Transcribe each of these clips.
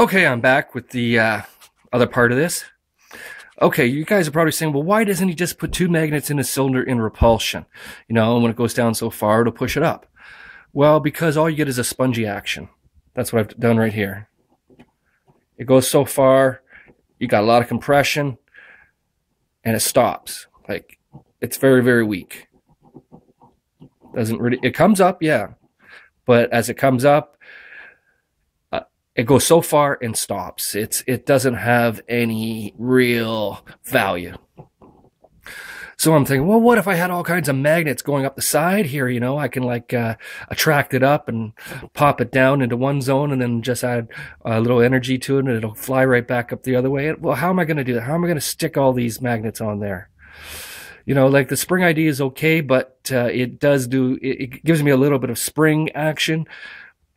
Okay, I'm back with the other part of this. Okay, you guys are probably saying, well, why doesn't he just put two magnets in a cylinder in repulsion? You know, and when it goes down so far, it'll push it up. Well, because all you get is a spongy action. That's what I've done right here. It goes so far, you got a lot of compression, and it stops. Like, it's very, very weak. Doesn't really, it comes up, yeah. But as it comes up, it goes so far and stops. It doesn't have any real value. So I'm thinking, well, what if I had all kinds of magnets going up the side here? You know, I can like attract it up and pop it down into one zone and then just add a little energy to it and it'll fly right back up the other way. Well, how am I going to do that? How am I going to stick all these magnets on there? You know, like the spring idea is okay, but it gives me a little bit of spring action.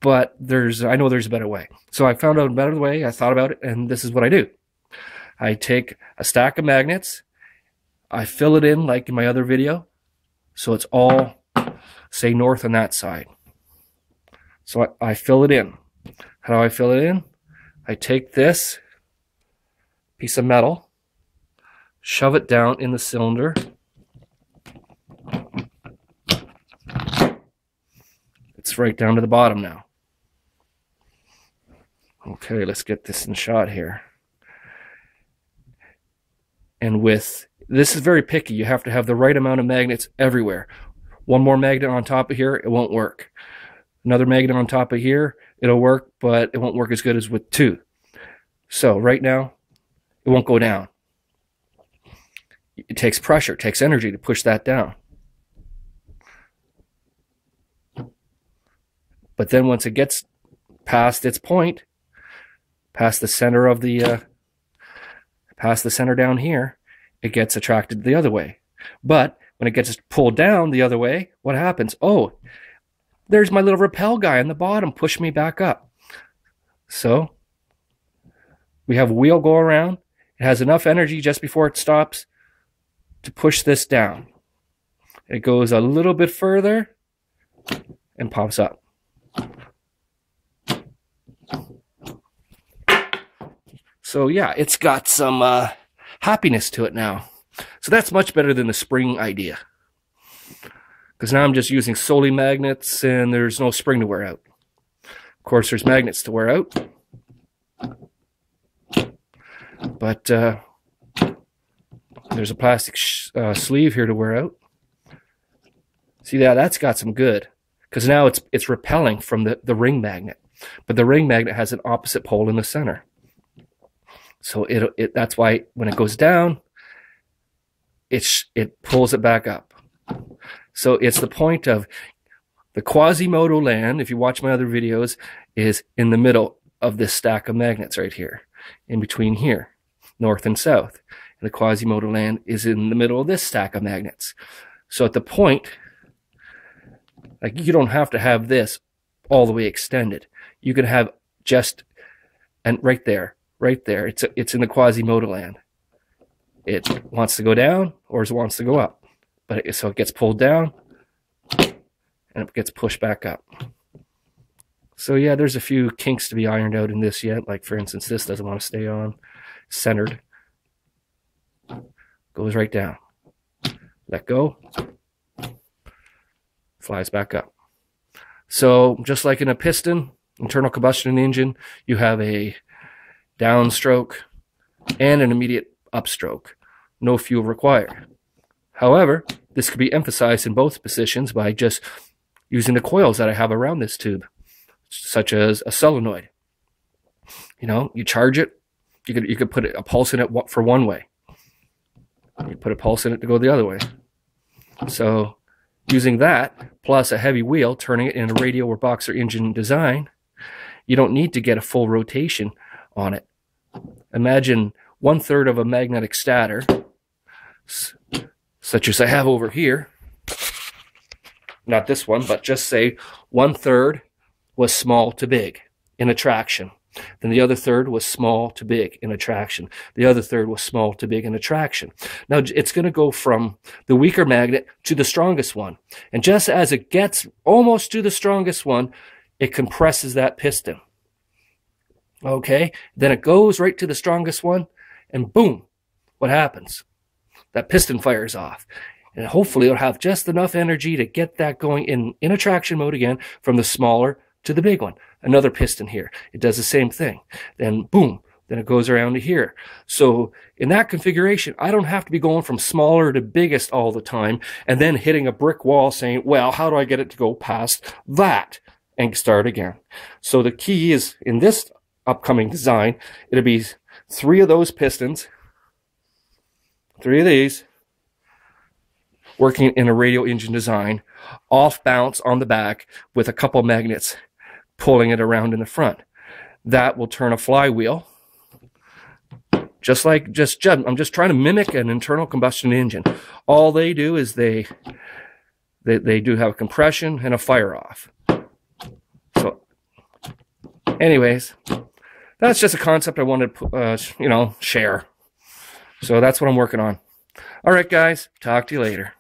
But I know there's a better way. So I found out a better way. I thought about it, and this is what I do. I take a stack of magnets. I fill it in like in my other video. So it's all, say, north on that side. So I fill it in. How do I fill it in? I take this piece of metal, shove it down in the cylinder. It's right down to the bottom now. Okay, let's get this in shot here. And with, this is very picky. You have to have the right amount of magnets everywhere. One more magnet on top of here, it won't work. Another magnet on top of here, it'll work, but it won't work as good as with two. So right now, it won't go down. It takes pressure, it takes energy to push that down. But then once it gets past its point, past the center of the, past the center down here, it gets attracted the other way. But when it gets pulled down the other way, what happens? Oh, there's my little rappel guy on the bottom, push me back up. So we have a wheel go around. It has enough energy just before it stops to push this down. It goes a little bit further and pops up. So yeah, it's got some happiness to it now. So that's much better than the spring idea, because now I'm just using solely magnets and there's no spring to wear out. Of course, there's magnets to wear out, but there's a plastic sleeve here to wear out. See that? That's got some good, because now it's repelling from the ring magnet, but the ring magnet has an opposite pole in the center. So it that's why when it goes down, it pulls it back up. So it's the point of the Quasimodo land, if you watch my other videos, is in the middle of this stack of magnets right here, in between here, north and south. And the Quasimodo land is in the middle of this stack of magnets. So at the point, like, you don't have to have this all the way extended. You can have just, and right there, right there. It's in the Quasimodo land. It wants to go down or it wants to go up. But so it gets pulled down and it gets pushed back up. So yeah, there's a few kinks to be ironed out in this yet. Like for instance, this doesn't want to stay on centered. Goes right down. Let go. Flies back up. So just like in a piston, internal combustion engine, you have a downstroke and an immediate upstroke. No fuel required. However, this could be emphasized in both positions by just using the coils that I have around this tube, such as a solenoid. You know, you charge it, you could put a pulse in it for one way. You put a pulse in it to go the other way. So using that, plus a heavy wheel, turning it in a radial or boxer engine design, you don't need to get a full rotation on it. Imagine 1/3 of a magnetic stator, such as I have over here. Not this one, but just say 1/3 was small to big in attraction. Then the other third was small to big in attraction. The other third was small to big in attraction. Now it's going to go from the weaker magnet to the strongest one. And just as it gets almost to the strongest one, it compresses that piston. Okay, then it goes right to the strongest one, and boom, what happens? That piston fires off. And hopefully it'll have just enough energy to get that going in a traction mode again from the smaller to the big one. Another piston here. It does the same thing. Then boom, then it goes around to here. So in that configuration, I don't have to be going from smaller to biggest all the time and then hitting a brick wall saying, well, how do I get it to go past that and start again? So the key is in this upcoming design, it'll be 3 of those pistons, 3 of these, working in a radial engine design, off bounce on the back with a couple magnets pulling it around in the front. That will turn a flywheel, I'm just trying to mimic an internal combustion engine. All they do is they do have a compression and a fire off. So, anyways, that's just a concept I wanted to share. So that's what I'm working on. All right, guys, talk to you later.